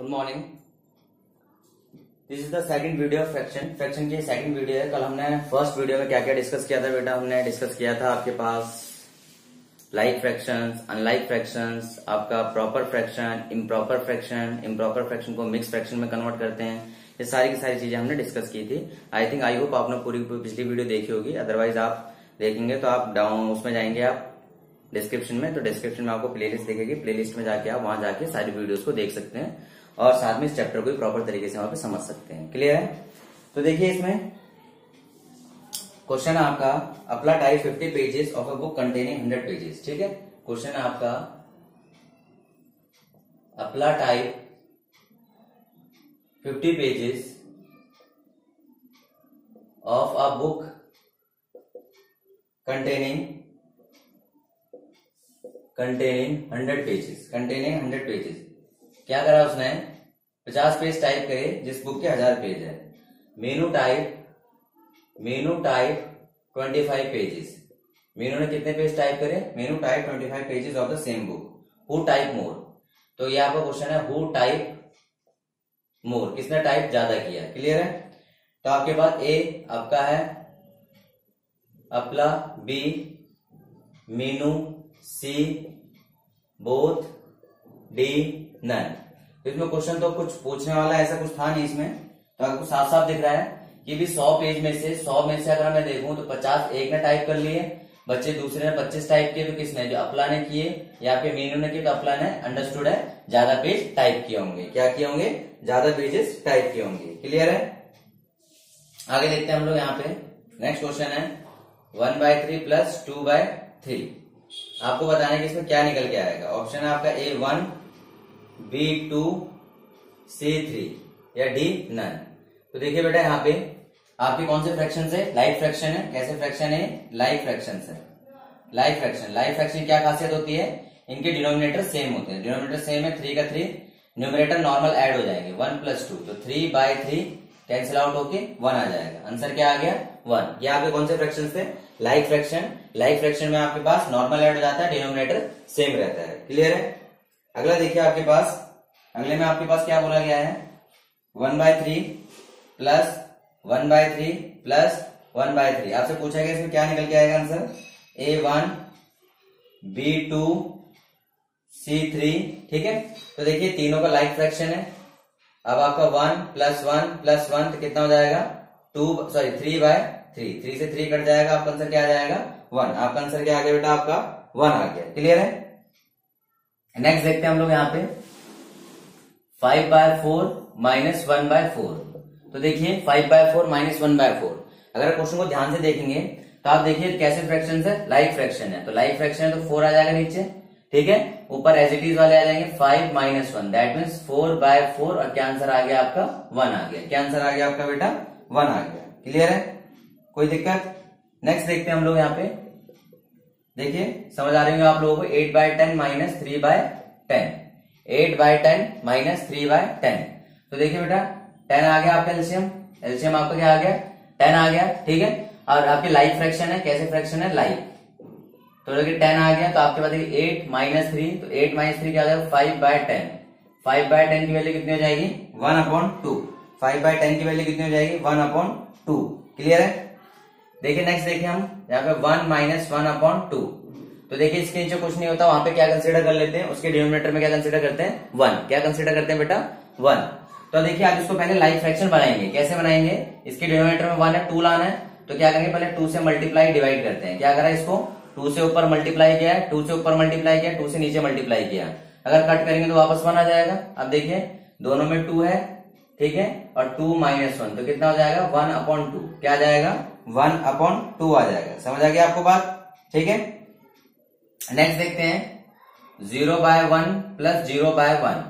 Good morning. This is the second video of fraction की second video है। कल हमने फर्स्ट वीडियो में क्या क्या डिस्कस किया था बेटा? हमने डिस्कस किया था आपके पास लाइक फ्रैक्शंस, अनलाइक फ्रैक्शंस, आपका proper fraction, improper fraction, improper fraction को मिक्स फ्रैक्शन में कन्वर्ट करते हैं। ये सारी की सारी चीजें हमने डिस्कस की थी। आई थिंक आई होप आपने पूरी पिछली वीडियो देखी होगी, अदरवाइज आप देखेंगे तो आप डाउन उसमें जाएंगे, आप डिस्क्रिप्शन में, तो डिस्क्रिप्शन में आपको प्लेलिस्ट दिखेगी, प्लेलिस्ट में जाके आप वहां जाके सारी वीडियोस को देख सकते हैं और साथ में इस चैप्टर को भी प्रॉपर तरीके से वहां पे समझ सकते हैं। क्लियर है? तो देखिए इसमें क्वेश्चन आपका apply type 50 pages of a book containing 100 pages. ठीक है, क्वेश्चन आपका apply type 50 pages of a book containing 100 pages. Containing 100 pages क्या करा उसने? 50 पेज टाइप करे जिस बुक के 1000 पेज है। Meenu type 25 pages. मेनू ने कितने पेज टाइप करे? Meenu type 25 pages of the same book. Who type more, तो ये आपका क्वेश्चन है, हु टाइप मोर, किसने टाइप ज्यादा किया। क्लियर है? तो आपके पास ए आपका है अपला, B Meenu, C both, D none. तो इसमें क्वेश्चन तो कुछ पूछने वाला ऐसा कुछ था नहीं इसमें, तो आपको साफ साफ दिख रहा है कि भी 100 में से अगर मैं देखूं तो 50 एक ने टाइप कर लिए, बच्चे दूसरे ने 25 टाइप किए, तो किसने? जो अपला ने किए या फिर मीनू ने किए, तो अपला ने अंडरस्टूड है ज्यादा पेज टाइप किए होंगे। क्या किए होंगे? ज्यादा पेजेस टाइप किए होंगे। क्लियर है? आगे देखते हैं हम लोग। यहाँ पे नेक्स्ट क्वेश्चन है 1/3 प्लस 2/3। आपको बताना है कि इसमें क्या निकल के आएगा। ऑप्शन है आपका A1, B2, C3 या D नन। तो देखिए बेटा यहाँ पे आपके कौन से फ्रैक्शन है? लाइक फ्रैक्शन है। कैसे फ्रैक्शन है? लाइक फ्रैक्शन है। लाइक फ्रैक्शन क्या खासियत होती है? इनके डिनोमिनेटर सेम होते हैं। डिनोमिनेटर सेम है, 3 का 3, न्यूमरेटर नॉर्मल ऐड हो जाएंगे, 1 + 2, तो 3/3 कैंसिल आउट होके 1 आ जाएगा। आंसर क्या आ गया? 1। ये आपके कौन से फ्रैक्शन थे? Like fraction. लाइक फ्रैक्शन में आपके पास नॉर्मल ऐड हो जाता है, डिनोमिनेटर सेम रहता है। क्लियर है? अगला देखिए आपके पास, अगले में आपके पास क्या बोला गया है? 1/3 + 1/3 + 1/3। आपसे पूछा गया इसमें क्या निकल के आएगा आंसर? A1, B2, C3। ठीक है, तो देखिए तीनों का लाइक फ्रैक्शन है। अब आपका 1 + 1 + 1 तो कितना हो जाएगा? 3/3। 3 से 3 कट जाएगा, आपका आंसर क्या आ जाएगा? 1। आपका आंसर क्या आ गया बेटा? आपका 1 आ गया। क्लियर है? नेक्स्ट देखते हैं हम लोग यहाँ पे 5/4 - 1/4। तो देखिए 5/4 - 1/4। अगर क्वेश्चन को ध्यान से देखेंगे तो आप देखिए कैसे फ्रैक्शन है? लाइक फ्रैक्शन है, तो लाइक फ्रैक्शन है तो 4 आ जाएगा नीचे। ठीक है, ऊपर एज इट इज वाले आ जाएंगे 5 - 1, दैट मीन्स 4/4 और क्या आंसर आ गया आपका? 1 आ गया। क्या आंसर आ गया आपका बेटा? 1 आ गया। क्लियर है? कोई दिक्कत? नेक्स्ट देखते हैं हम लोग यहाँ पे। देखिए समझ आ रही होंगे आप लोगों को। 8/10 - 3/10। 8/10 - 3/10। तो देखिए बेटा 10 आ गया आपका एलसीएम। एलसीएम आपका क्या आ गया? 10 आ गया। ठीक है, और आपके लाइक फ्रैक्शन है। कैसे फ्रैक्शन है? लाइक, तो देखिए 10 आ गया, तो आपके पास 8 - 3, तो 8 - 3 क्या हो जाएगा? 5/10। 5/10 की वैल्यू कितनी हो जाएगी? 1/2। 5/10 की वैल्यू कितनी हो जाएगी? 1/2। क्लियर है? देखिए नेक्स्ट देखिए हम यहाँ पे 1 - 1/2। तो देखिए इसके नीचे कुछ नहीं होता, वहां पे क्या कंसिडर कर लेते हैं? उसके डिनोमिनेटर में क्या कंसिडर करते हैं? 1। क्या कंसिडर करते हैं बेटा? 1। तो देखिए आप इसको पहले लाइक फ्रैक्शन बनाएंगे। कैसे बनाएंगे? इसके डिनोमिनेटर में 1 है, 2 लाना है, तो क्या करेंगे? पहले 2 से मल्टीप्लाई डिवाइड करते हैं। क्या करा? इसको 2 से ऊपर मल्टीप्लाई किया है, 2 से ऊपर मल्टीप्लाई किया, 2 से नीचे मल्टीप्लाई किया। अगर कट करेंगे तो वापस 1 आ जाएगा। अब देखिए दोनों में 2 है। ठीक है, और 2 - 1 तो कितना हो जाएगा? 1/2। क्या आ जाएगा? 1/2 आ जाएगा। समझ आ गया आपको बात? ठीक है, नेक्स्ट देखते हैं 0/1 + 0/1।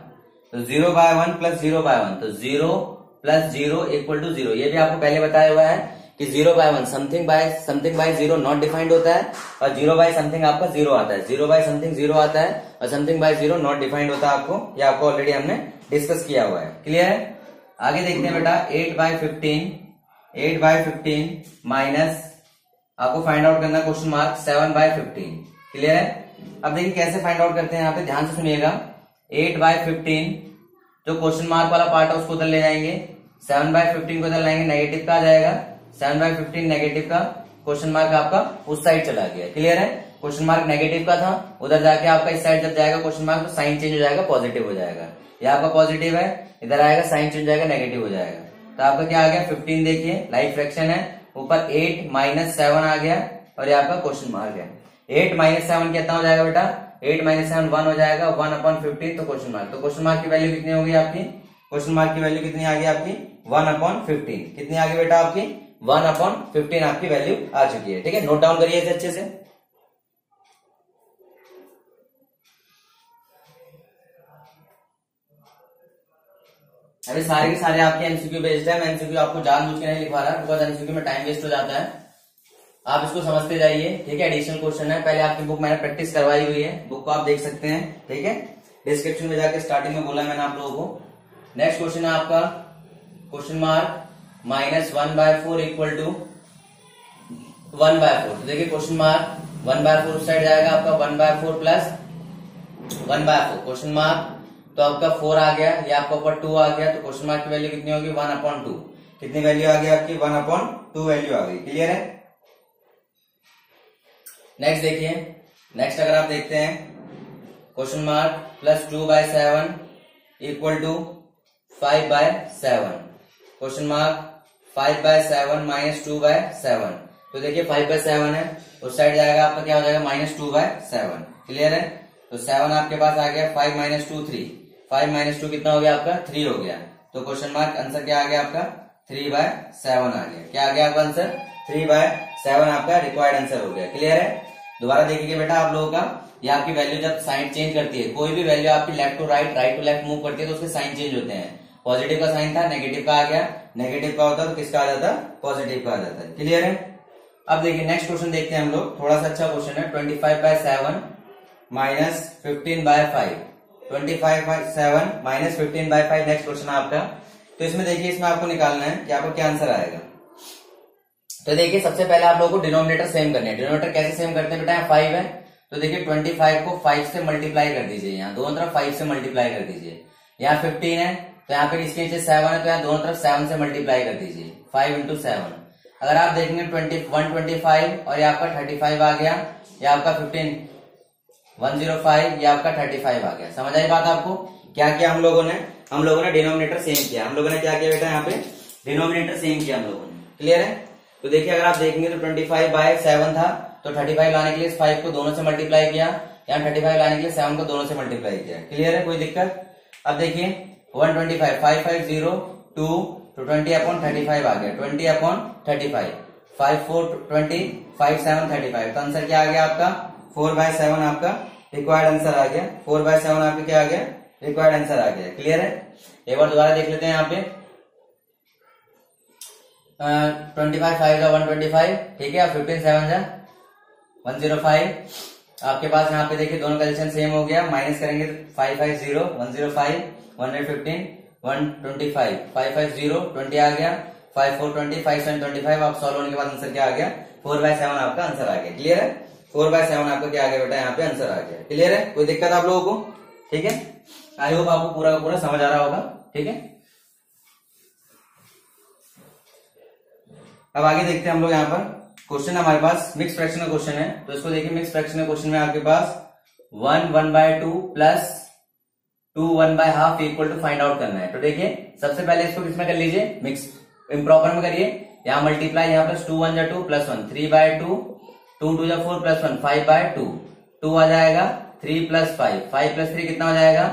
तो 0/1 + 0/1 तो 0 + 0 = 0। ये भी आपको पहले बताया हुआ है कि 0/1 समथिंग बाय 0 नॉट डिफाइंड होता है, और 0/something आपका 0 आता है। 0/something 0 आता है और समथिंग बाय 0 नॉट डिफाइंड होता है। आपको यह आपको ऑलरेडी हमने डिस्कस किया हुआ है। क्लियर है? आगे देखते हैं बेटा 8/15। 8/15 माइनस आपको फाइंड आउट करना क्वेश्चन मार्क 7/15। क्लियर है? अब देखिए कैसे फाइंड आउट करते हैं, यहाँ पे ध्यान से सुनिएगा। 8/15 जो क्वेश्चन मार्क वाला पार्ट है उसको उधर ले जाएंगे, 7/15 को उधर लाएंगे, नेगेटिव का आ जाएगा 7/15 नेगेटिव का, क्वेश्चन मार्क आपका उस साइड चला गया। क्लियर है, क्वेश्चन मार्क नेगेटिव का था, उधर जाके आपका इस साइड जब जाएगा क्वेश्चन मार्क तो साइन चेंज हो जाएगा, पॉजिटिव हो जाएगा। ये आपका पॉजिटिव है, इधर आएगा साइन चेंज हो जाएगा, नेगेटिव हो जाएगा। तो आपका क्या आ गया 15, देखिए लाइक फ्रैक्शन है, ऊपर 8 - 7 आ गया और ये आपका क्वेश्चन मार्क है। 8 - 7 कितना हो जाएगा बेटा, 8 - 7 1 हो जाएगा, 1/15 तो क्वेश्चन मार्क। तो क्वेश्चन मार्क की वैल्यू कितनी होगी आपकी, क्वेश्चन मार्क की वैल्यू कितनी आ गई आपकी 1/15। कितनी आ गई बेटा आपकी 1/15 आपकी वैल्यू आ चुकी है। ठीक है, नोट डाउन करिए अच्छे से। अभी सारे के सारे आपके एमसीक्यू बेस्ड है, मैं एमसीक्यू आपको जानबूझ के नहीं लिखवा रहा बिकॉज एमसीक्यू में टाइम वेस्ट हो जाता है। आप इसको समझते जाइए, ठीक है। एडिशनल क्वेश्चन है, पहले आपकी बुक मैंने प्रैक्टिस करवाई हुई है, बुक को आप देख सकते हैं, ठीक है। डिस्क्रिप्शन में जाकर स्टार्टिंग में बोला मैंने आप लोगों को। नेक्स्ट क्वेश्चन है आपका क्वेश्चन मार्क -1/4 इक्वल टू 1/4। देखिए क्वेश्चन मार्क 1/4 उस साइड जाएगा आपका 1/4 प्लस 1/4 क्वेश्चन मार्क, तो आपका 4 आ गया, ये आपका ऊपर 2 आ गया। तो क्वेश्चन मार्क की वैल्यू कितनी होगी 1/2। कितनी वैल्यू आ गई आपकी 1/2 वैल्यू आ गई। क्लियर है। नेक्स्ट देखिए, नेक्स्ट अगर आप देखते हैं question mark +2/7 equal to 5/7। Question mark 5/7 -2/7। तो देखिए 5/7 है, उस साइड जाएगा आपका क्या हो जाएगा -2/7। क्लियर है। तो 7 आपके पास आ गया, 5 - 2 3, 5 - 2 कितना हो गया आपका 3 हो गया। तो क्वेश्चन मार्क आंसर क्या आ गया आपका 3/7 आ गया। क्या आ गया आपका आंसर 3/7 आपका रिक्वायर्ड आंसर हो गया। क्लियर है। दोबारा देखिए बेटा आप लोगों का, ये आपकी वैल्यू जब साइन चेंज करती है, कोई भी वैल्यू आपकी left to right, right to left move करती है तो उसके साइन चेंज होते हैं। पॉजिटिव का साइन था, नेगेटिव का आ गया, नेगेटिव का होता है तो किसका आ जाता है, पॉजिटिव का आ जाता है। क्लियर है। अब देखिए नेक्स्ट क्वेश्चन देखते हैं हम लोग, थोड़ा सा अच्छा क्वेश्चन है। 25/7 -15/5, 25/7 -15/5 नेक्स्ट क्वेश्चन है आपका। तो इसमें देखिए, इसमें आपको निकालना है कि आपको क्या आंसर आएगा। तो देखिए सबसे पहले आप लोगों को डिनोमिनेटर सेम करने हैं। डिनोमिनेटर कैसे सेम करते हैं बेटा, 5 है तो देखिए 25 को 5 से मल्टीप्लाई कर दीजिए, यहाँ दोनों तरफ 5 से मल्टीप्लाई कर दीजिए। यहाँ 15 है तो यहाँ पे इसके नीचे 7 है तो यहाँ दोनों तरफ 7 से मल्टीप्लाई कर दीजिए, 5 × 7। अगर आप देखेंगे 125 और ये आपका 35 आ गया, या आपका 105, ये आपका 35 आ गया। समझ आई बात आपको। क्या किया हम लोगों ने, डिनोमिनेटर सेम किया। हम लोगों ने क्या किया बेटा, यहाँ पे डिनोमिनेटर सेम किया हम लोगों ने। क्लियर है। तो देखिए अगर आप देखेंगे तो 25/7 था तो 35 लाने के लिए 5 को दोनों से मल्टीप्लाई किया, यहाँ 35 लाने के लिए 7 को दोनों से मल्टीप्लाई किया। क्लियर है, कोई दिक्कत। अब देखिए 125, 5 5 0 2, तो 20/35 आ गया, 20/35, 5 4 20, 5 7 35। तो आंसर क्या आ गया आपका 4/7 आपका रिक्वायर्ड आंसर आ गया। 4/7 आपका क्या आ गया, रिक्वायर्ड आंसर आ गया। क्लियर है। एक बार दोबारा देख लेते हैं यहाँ पे 25 5 125, ठीक है। 15 7 105 आपके पास। यहाँ पे देखिए दोनों कलेक्शन सेम हो गया, माइनस करेंगे 5 5 0 105, 115 125, 5 5 0 20 आ गया, 5 4 20, 5 7 25। आप सॉल्व होने के बाद आंसर क्या आ गया 4/7 आपका आंसर आ गया। क्लियर है। 4/7 आपका क्या आ गया बेटा, यहाँ पे आंसर आ गया। क्लियर है, कोई दिक्कत आप लोगों को। ठीक है, आई होप आपको पूरा का पूरा समझ आ रहा होगा। ठीक है, अब आगे देखते हैं हम लोग। यहाँ पर क्वेश्चन हमारे पास मिक्स फ्रैक्शन का क्वेश्चन है, तो इसको देखिए। मिक्स फ्रैक्शन के क्वेश्चन में आपके पास 1 1/2 plus 2 1/2 equal to find out करना है। तो देखिए सबसे पहले इसको किसमें कर लीजिए, मिक्स इम्प्रॉपर में करिए। यहाँ मल्टीप्लाई, यहाँ प्लस 2 1 2 प्लस 1, 3/2, 2 2 4 प्लस 1, 5/2 2 आ जाएगा, 3 + 5, 5 + 3 कितना हो जाएगा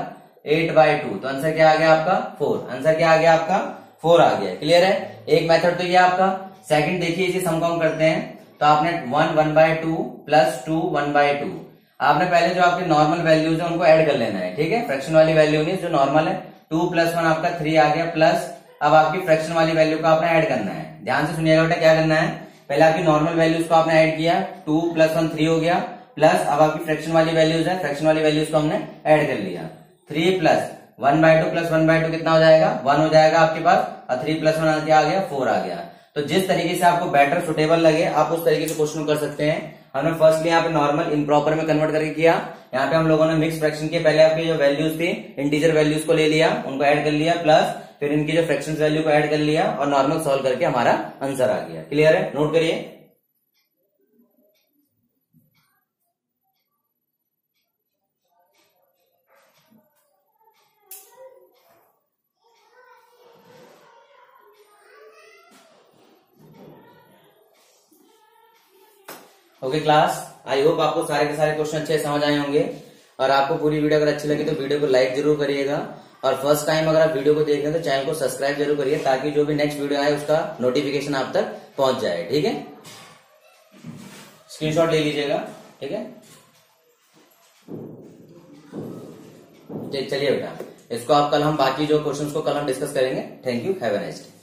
8/2। तो आंसर क्या आ गया आपका 4। आंसर क्या आ गया आपका 4 आ गया। क्लियर है। एक मेथड तो ये आपका। सेकंड देखिए, इसे सम काउंट करते हैं। तो आपने 1 1/2 प्लस 2 1/2, आपने पहले जो आपके नॉर्मल वैल्यूज है उनको एड कर लेना है। ठीक है, फ्रैक्शन वाली वैल्यू नहीं, जो नॉर्मल है। 2 + 1 आपका 3 आ गया, प्लस अब आपकी फ्रैक्शन वाली वैल्यू को आपने एड करना है। ध्यान से सुनिएगा बेटा, क्या करना है, पहले आपकी नॉर्मल वैल्यूज को आपने ऐड किया, 2 + 1 3 हो गया, प्लस अब आपकी फ्रैक्शन वाली वैल्यूज है, फ्रैक्शन वाली वैल्यूज को हमने ऐड कर लिया। 3 + 1/2 प्लस 1/2 कितना हो जाएगा 1 हो जाएगा आपके पास, और 3 + 1 क्या आ गया 4 आ गया। तो जिस तरीके से आपको बेटर सुटेबल लगे आप उस तरीके से क्वेश्चन कर सकते हैं। हमने फर्स्ट यहाँ पे नॉर्मल इंप्रॉपर में कन्वर्ट करके किया। यहाँ पे हम लोगों ने मिक्स फ्रैक्शन के पहले आपकी जो वैल्यूज थी इंटीजर वैल्यूज को ले लिया, उनको ऐड कर लिया, प्लस फिर इनकी जो फ्रैक्शन वैल्यू को ऐड कर लिया और नॉर्मल सॉल्व करके हमारा आंसर आ गया। क्लियर है? नोट करिए। ओके क्लास, आई होप आपको सारे के सारे क्वेश्चन अच्छे समझ आए होंगे। और आपको पूरी वीडियो अगर अच्छी लगी तो वीडियो को लाइक जरूर करिएगा, और फर्स्ट टाइम अगर आप वीडियो को देख रहे हैं तो चैनल को सब्सक्राइब जरूर करिए, ताकि जो भी नेक्स्ट वीडियो आए उसका नोटिफिकेशन आप तक पहुंच जाए। ठीक है, स्क्रीनशॉट ले लीजिएगा। ठीक है, चलिए बेटा इसको आप कल हम बाकी जो क्वेश्चंस को कल हम डिस्कस करेंगे। Thank you, have a nice day.